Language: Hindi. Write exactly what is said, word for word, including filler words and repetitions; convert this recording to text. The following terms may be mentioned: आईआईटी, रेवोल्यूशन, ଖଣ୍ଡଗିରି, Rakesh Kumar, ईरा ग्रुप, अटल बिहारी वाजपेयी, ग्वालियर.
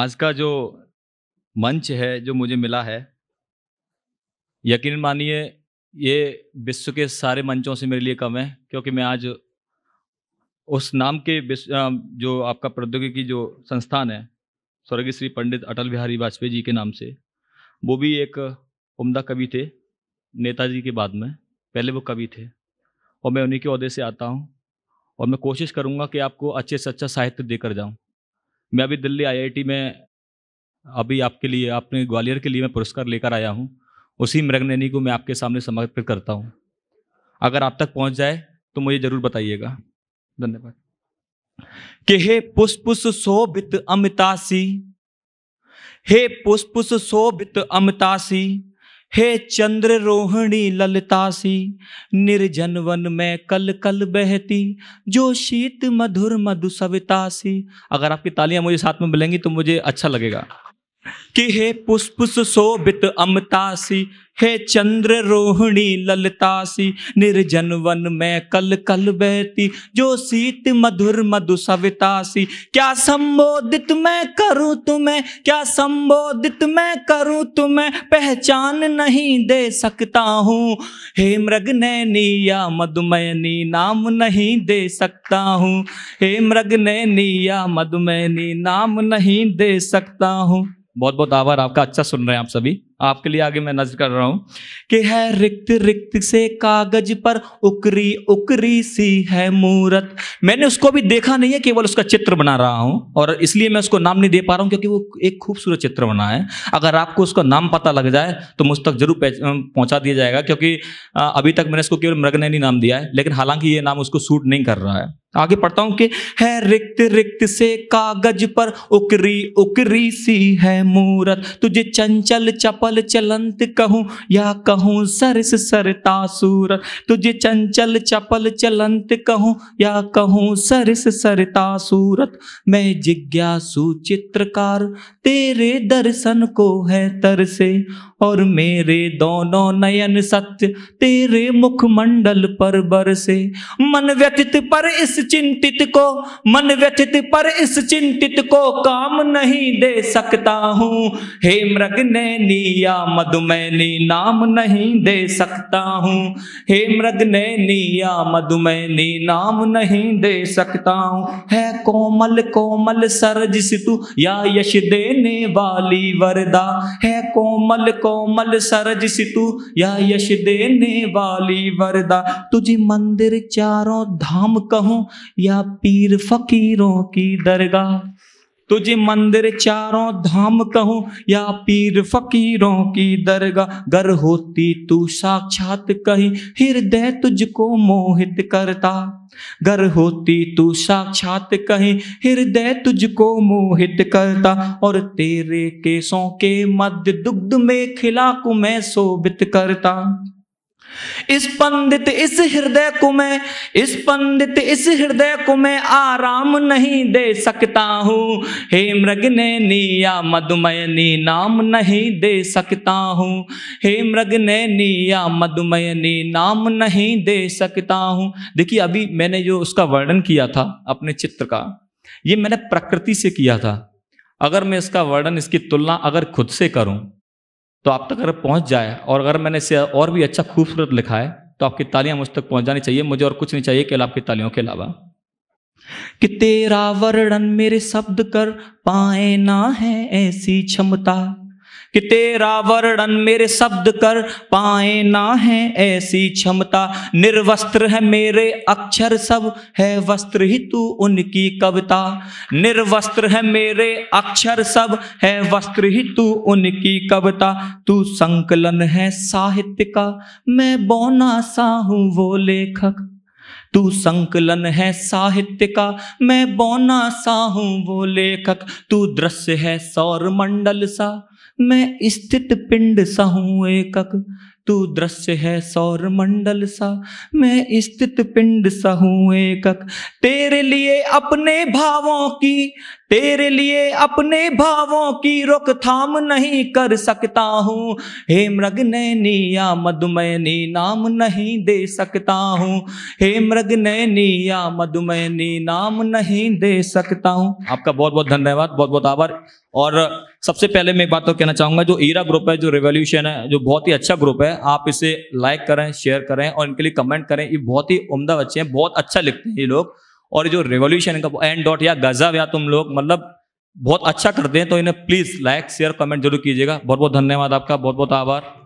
आज का जो मंच है जो मुझे मिला है, यकीन मानिए ये विश्व के सारे मंचों से मेरे लिए कम है, क्योंकि मैं आज उस नाम के जो आपका प्रौद्योगिकी जो संस्थान है स्वर्गीय श्री पंडित अटल बिहारी वाजपेयी जी के नाम से, वो भी एक उम्दा कवि थे नेताजी के बाद में, पहले वो कवि थे और मैं उन्हीं के ओहदे से आता हूँ और मैं कोशिश करूँगा कि आपको अच्छे से अच्छा साहित्य देकर जाऊँ। मैं अभी दिल्ली आईआईटी में अभी आपके लिए, आपने ग्वालियर के लिए मैं पुरस्कार लेकर आया हूँ, उसी मृगनयनी को मैं आपके सामने समर्पित करता हूँ। अगर आप तक पहुँच जाए तो मुझे ज़रूर बताइएगा। धन्यवाद। के हे पुष्प सुशोभित अमितासी, हे पुष्प सुशोभित अमितासी, हे चंद्र रोहिणी ललतासी, निर्जन वन में कल कल बहती जो शीत मधुर मधु सवितासी। अगर आपकी तालियां मुझे साथ में मिलेंगी तो मुझे अच्छा लगेगा। कि हे पुष्प सुशोभित अमितासी, हे चंद्र रोहिणी ललतासी, निर्जन वन में कल कल बहती जो शीत मधुर मधु सवितासी। क्या संबोधित मैं करूं तुम्हें, क्या संबोधित मैं करूं तुम्हें, पहचान नहीं दे सकता हूँ। हे मृगनैनी या मधुमैनी, नाम नहीं दे सकता हूँ। हे मृगनैनी या मधुमैनी, नाम नहीं दे सकता हूँ। बहुत बहुत आभार आपका। अच्छा सुन रहे हैं आप सभी, आपके लिए आगे मैं नज़र कर रहा हूँ। कि है रिक्त रिक्त से कागज पर उकरी उकरी सी है मूरत। मैंने उसको भी देखा नहीं है, केवल उसका चित्र बना रहा हूँ और इसलिए मैं उसको नाम नहीं दे पा रहा हूँ, क्योंकि वो एक खूबसूरत चित्र बना है। अगर आपको उसका नाम पता लग जाए तो मुझ तक जरूर पहुँचा दिया जाएगा, क्योंकि अभी तक मैंने इसको केवल मृगनयनी नाम दिया है, लेकिन हालांकि ये नाम उसको सूट नहीं कर रहा है। आगे पढ़ता हूँ। कि है रिक्त रिक्त से कागज पर उकरी उकरी सी है मूरत, तुझे चंचल चपल चलंत कहूँ या कहूँ सरस सरता सूरत। तुझे चंचल चपल चलंत कहूँ या कहूँ सरस सरता सूरत। मैं जिज्ञासु चित्रकार तेरे दर्शन को है तरसे, और मेरे दोनों नयन सत्य तेरे मुखमंडल पर बरसे। मन व्यथित पर इस चिंतित को, मन व्यथित पर इस चिंतित को काम नहीं दे सकता हूँ। हे मृगनैनी या मधुमैनी, नाम नहीं दे सकता हूँ। हे मृगनैनी या मधुमैनी, नाम नहीं दे सकता हूँ। है कोमल कोमल सरज सितु या यश देने वाली वरदा, है कोमल कोमल सरज सितु या यश देने वाली वरदा। तुझे मंदिर चारों धाम कहूँ या पीर फकीरों की दरगाह, तुझे मंदिर चारों धाम कहूँ या पीर फकीरों की दरगाह। गर होती तू साक्षात कहीं हृदय तुझको मोहित करता, गर होती तू साक्षात कहीं हृदय तुझको मोहित करता। और तेरे केसों के मध्य दुग्ध में खिला को मैं शोभित करता। इस पंडित इस हृदय को मैं, इस पंडित इस हृदय को मैं आराम नहीं दे सकता हूँ। हे मृगनैनी या मधुमयनी, नाम नहीं दे सकता हूँ। हे मृगनैनी या मधुमयनी, नाम नहीं दे सकता हूँ। देखिए, अभी मैंने जो उसका वर्णन किया था अपने चित्र का, ये मैंने प्रकृति से किया था। अगर मैं इसका वर्णन, इसकी तुलना अगर खुद से करूँ तो आप तक अगर पहुंच जाए, और अगर मैंने इसे और भी अच्छा खूबसूरत लिखा है तो आपकी तालियां मुझ तक पहुंच जानी चाहिए। मुझे और कुछ नहीं चाहिए केवल आपकी तालियों के अलावा। कि तेरा वर्णन मेरे शब्द कर पाए ना है ऐसी क्षमता, कि तेरा वर्णन मेरे शब्द कर पाए ना है ऐसी क्षमता। निर्वस्त्र है मेरे अक्षर सब, है वस्त्र ही तू उनकी कविता। निर्वस्त्र है मेरे अक्षर सब, है वस्त्र ही तू उनकी कविता। तू संकलन है साहित्य का, मैं बौना सा हूँ वो लेखक। तू संकलन है साहित्य का, मैं बौना सा हूँ वो लेखक। तू दृश्य है सौरमंडल सा, मैं स्थित पिंड सा हूँ एकक। तू दृश्य है सौर मंडल सा, मैं स्थित पिंड सा हूँ एकक, तेरे लिए अपने भावों की तेरे लिए अपने भावों की रोकथाम नहीं कर सकता हूँ। हे मृगनैनी या मधुमैनी नाम नहीं दे सकता हूँ, हे मृगनैनी या मधुमैनी नाम नहीं दे सकता हूँ। आपका बहुत बहुत धन्यवाद, बहुत बहुत आभार। और सबसे पहले मैं एक बात तो कहना चाहूँगा, जो ईरा ग्रुप है, जो रेवोल्यूशन है, जो बहुत ही अच्छा ग्रुप है, आप इसे लाइक करें, शेयर करें और इनके लिए कमेंट करें। ये बहुत ही उम्दा बच्चे हैं, बहुत अच्छा लिखते हैं ये लोग। और जो रेवोल्यूशन का एंड डॉट या गजब या तुम लोग मतलब बहुत अच्छा करते हैं, तो इन्हें प्लीज़ लाइक शेयर कमेंट जरूर कीजिएगा। बहुत बहुत धन्यवाद आपका, बहुत बहुत आभार।